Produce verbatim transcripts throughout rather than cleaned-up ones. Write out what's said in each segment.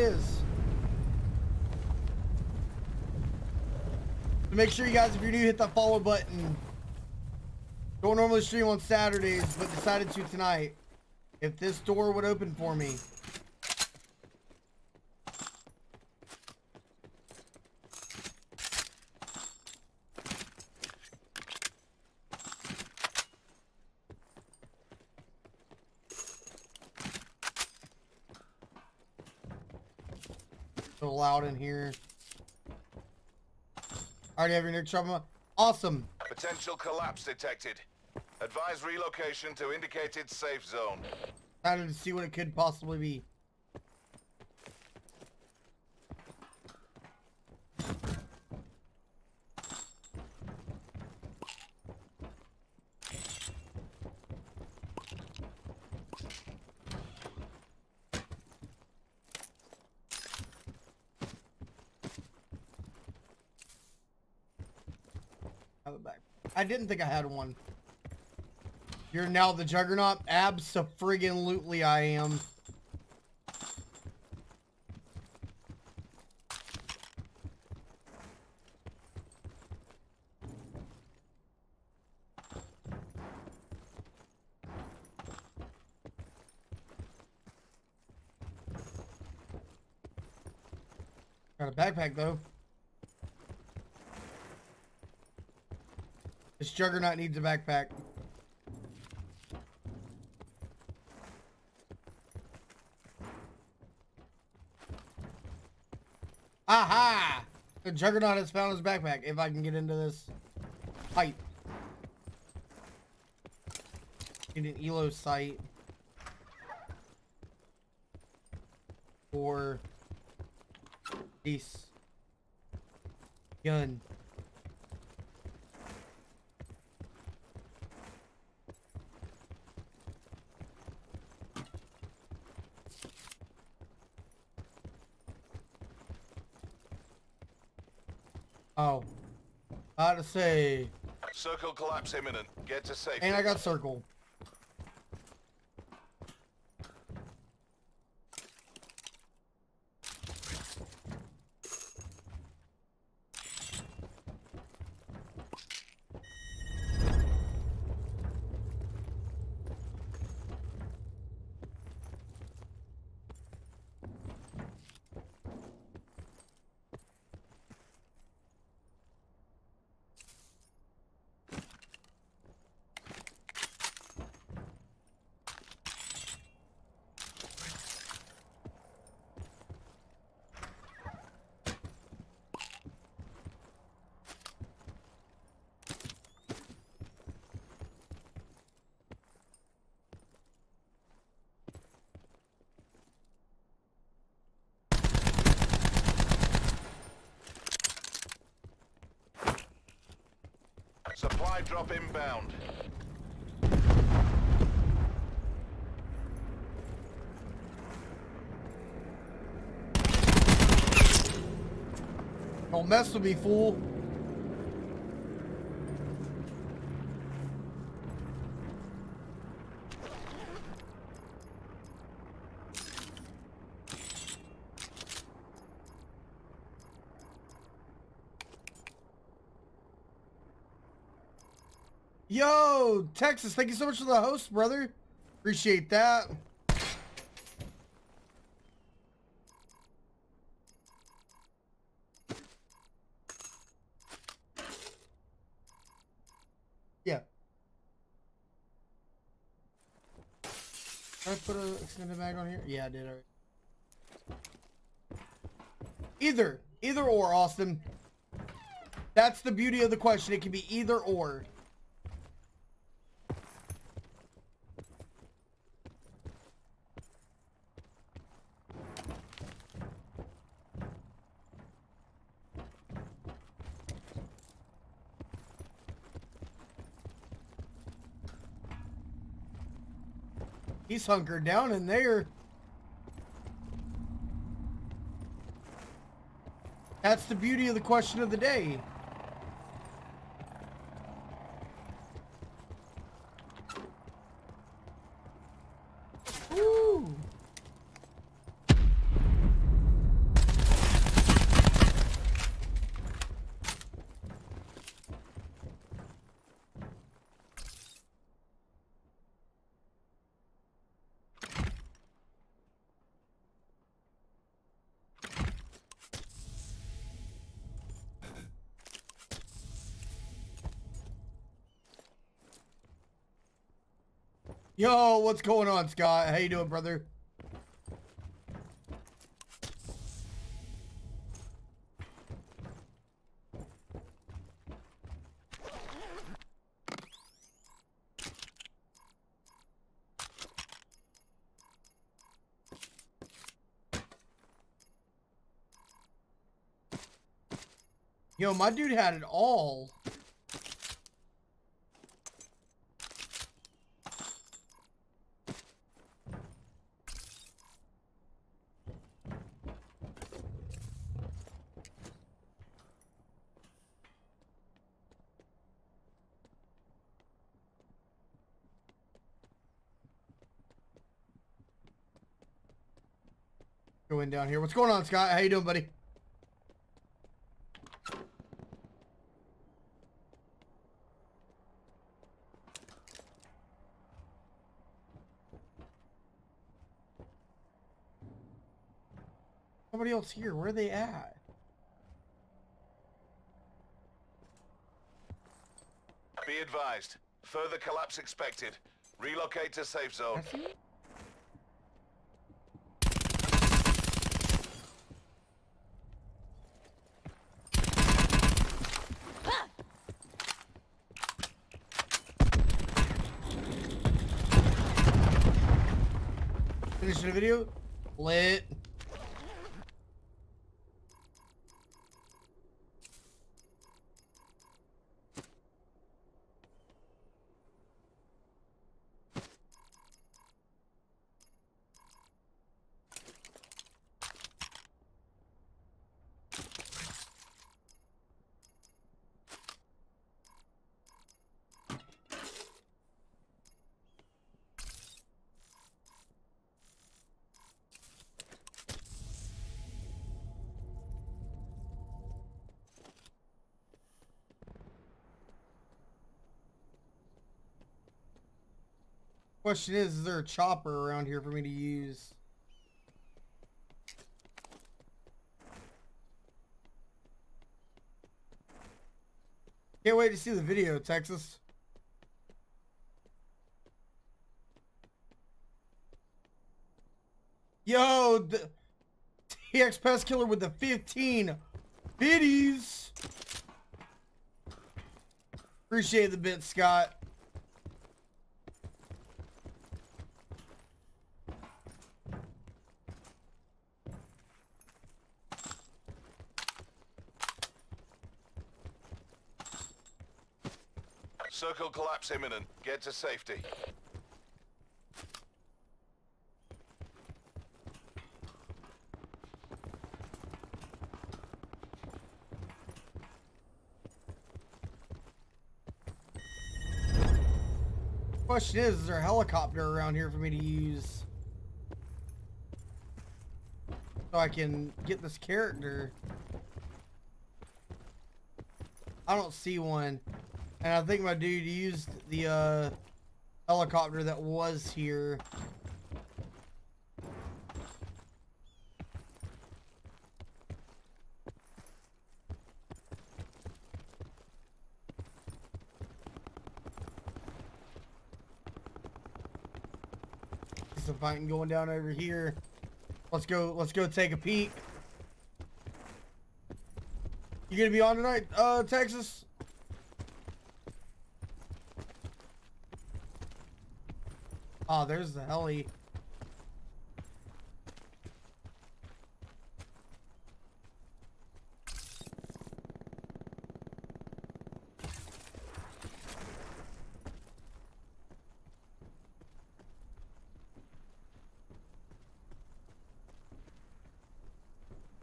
is. So make sure you guys, if you're new, hit that follow button. Don't normally stream on Saturdays, but decided to tonight. If this door would open for me. So loud in here. Already having your trouble. Awesome. Potential collapse detected. Advise relocation to indicated safe zone. Time to see what it could possibly be. I didn't think I had one. You're now the juggernaut? Abso-friggin-lutely I am. Got a backpack though. This juggernaut needs a backpack. Aha! The juggernaut has found his backpack. If I can get into this pipe. Get an E L O sight. Or this gun. Oh, I gotta say. Circle collapse imminent. Get to safety. And I got circle. Supply drop inbound. Don't mess with me, fool. Yo, Texas, thank you so much for the host, brother. Appreciate that. Yeah. Did I put an extended mag on here? Yeah, I did. Already. Either. Either or, Austin. That's the beauty of the question. It can be either or. He's hunkered down in there. That's the beauty of the question of the day. Woo! Yo, what's going on, Scott? How you doing, brother? Yo, my dude had it all. Going down here. What's going on, Scott? How you doing, buddy? Somebody else here. Where are they at? Be advised. Further collapse expected. Relocate to safe zone. Finish the video. Lit. Question is, is there a chopper around here for me to use? Can't wait to see the video, Texas. Yo, the T X Pest Killer with the fifteen biddies. Appreciate the bit, Scott. Circle collapse imminent. Get to safety. Question is, is there a helicopter around here for me to use? So I can get this character. I don't see one. And I think my dude used the uh, helicopter that was here. Some fighting going down over here. Let's go. Let's go take a peek. You gonna be on tonight, uh, Texas? Oh, there's the heli.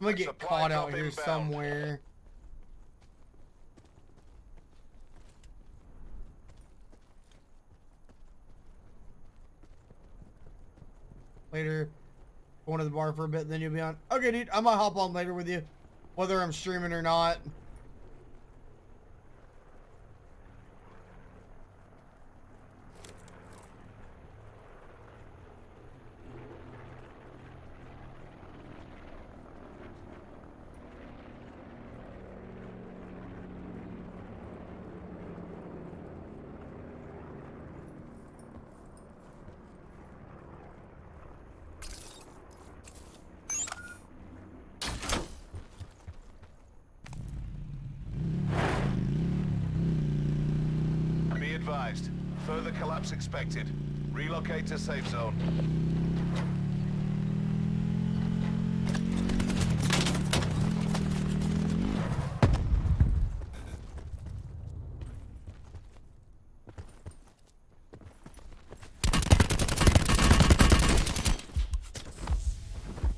I'm gonna get caught out here somewhere. Later, going to the bar for a bit, then you'll be on. Okay, dude, I might hop on later with you, whether I'm streaming or not. advised. Further collapse expected. Relocate to safe zone.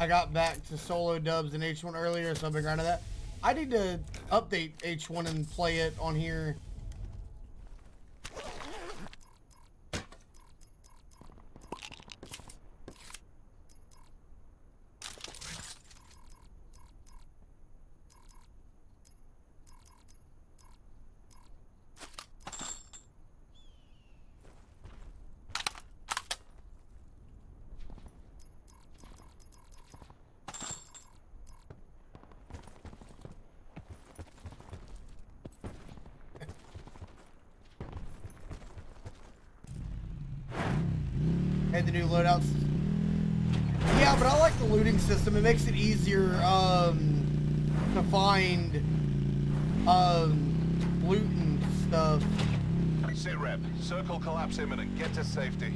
I got back to solo dubs in H one earlier, so I've been grinding that. I need to update H one and play it on here. The new loadouts, yeah, but I like the looting system. It makes it easier um, to find um, loot and stuff. Sit rep, circle collapse imminent. Get to safety.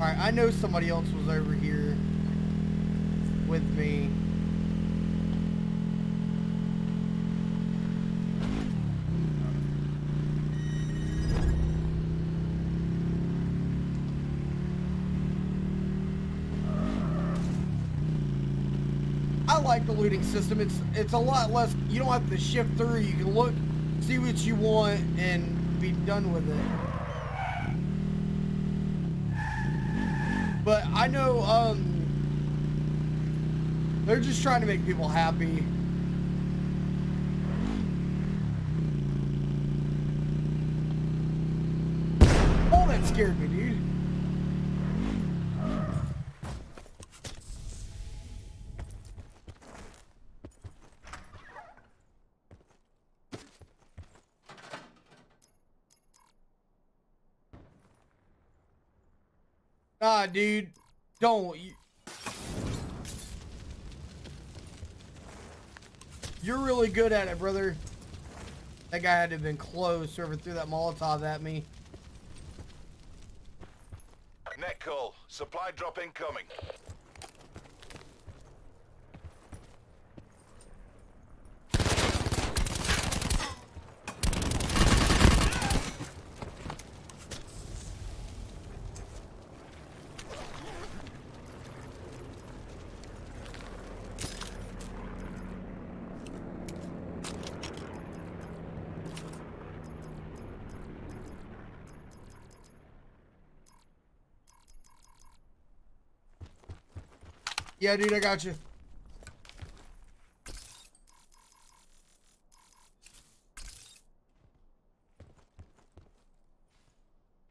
All right, I know somebody else was over here with me. Like the looting system, it's it's a lot less. You don't have to shift through. You can look, see what you want, and be done with it. But I know um, they're just trying to make people happy. Oh, that scared me, dude. Nah, dude, don't. You're really good at it, brother. That guy had to have been close, whoever threw that Molotov at me. Net call. Supply drop incoming. Yeah, dude, I got you.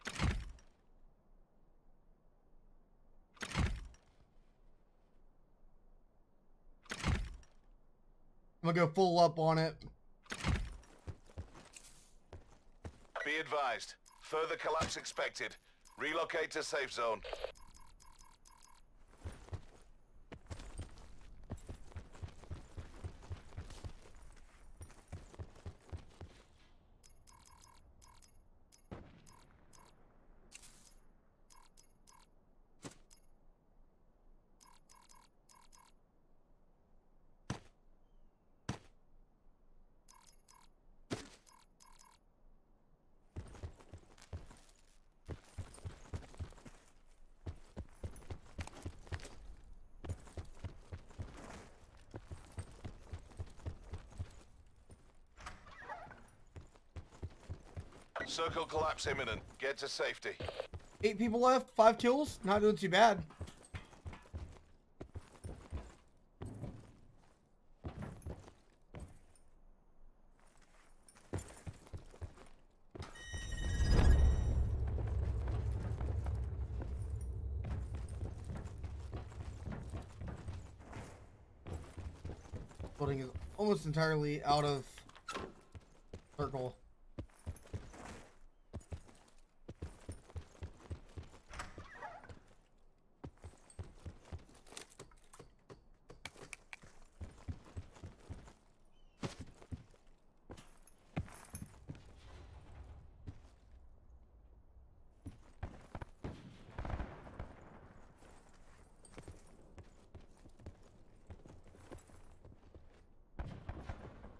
I'm gonna go full up on it. Be advised. Further collapse expected. Relocate to safe zone. Circle collapse imminent. Get to safety. Eight people left, five kills. Not doing too bad. Building is almost entirely out of circle.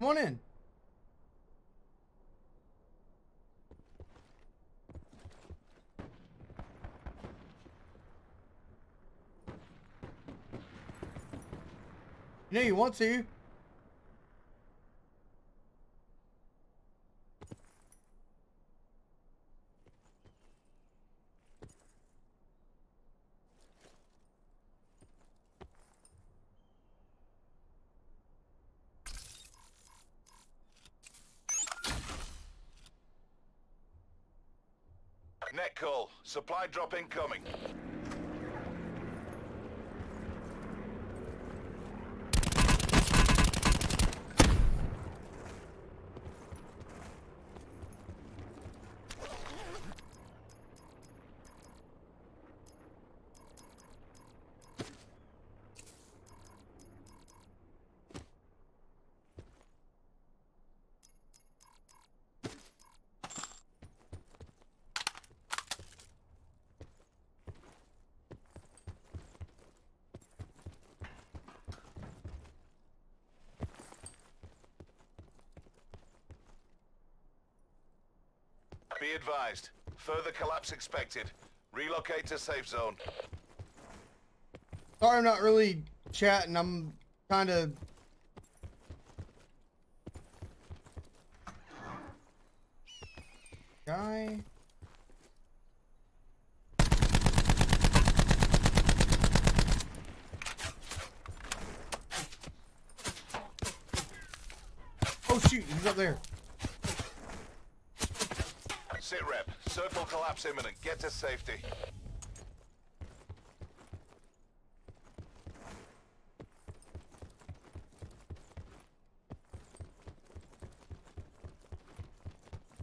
Come on in. You know you want to. Net call. Supply drop incoming. Be advised. Further collapse expected. Relocate to safe zone. Sorry I'm not really chatting. I'm kind of... Guy... Oh shoot, he's up there. Sit rep. Circle collapse imminent. Get to safety.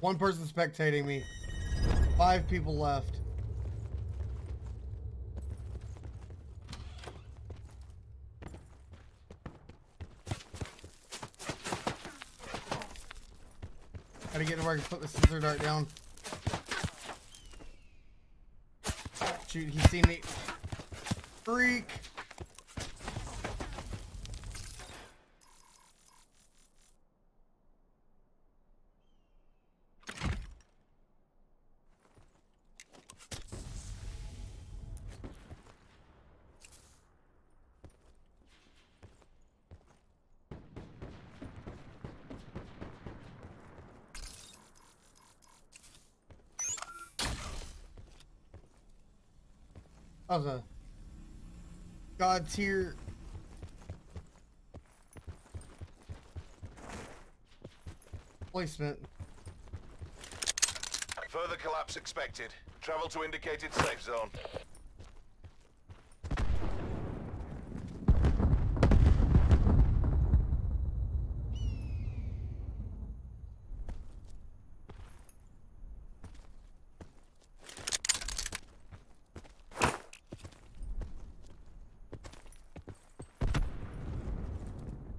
One person spectating me. Five people left. Gotta get to where I can put the scissor dart down. Shoot, he's seen me. Freak. That was a god tier. Placement. Further collapse expected. Travel to indicated safe zone.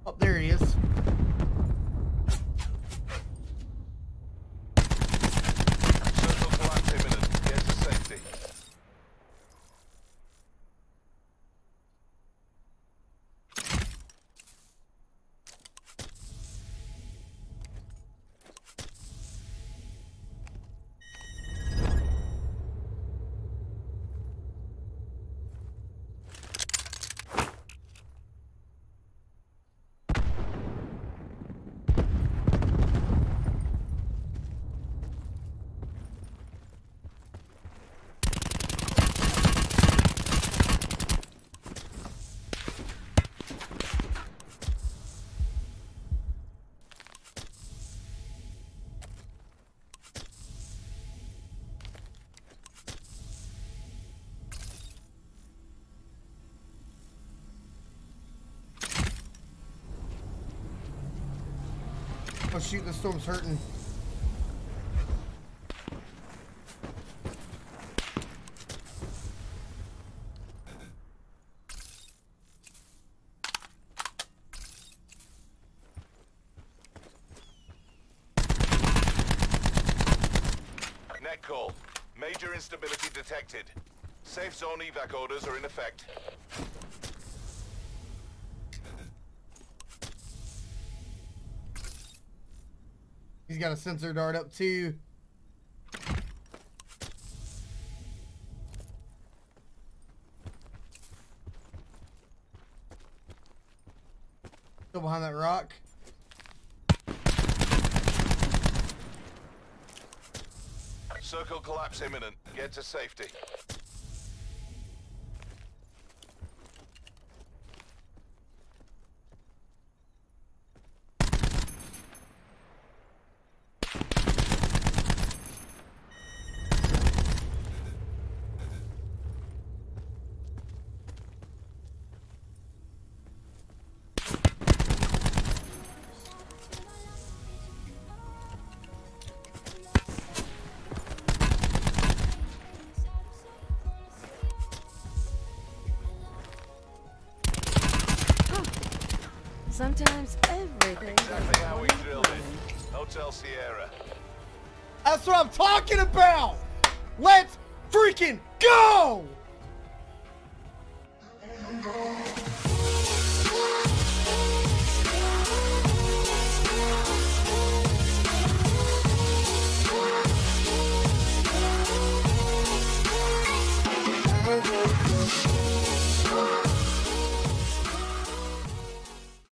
Oh, there he is. Oh shoot, the storm's hurting. Net call. Major instability detected. Safe zone evac orders are in effect. He's got a sensor dart up too. Still behind that rock. Circle collapse imminent. Get to safety. Sometimes everything. Exactly how we drilled it. Hotel Sierra. That's what I'm talking about. Let's freaking go!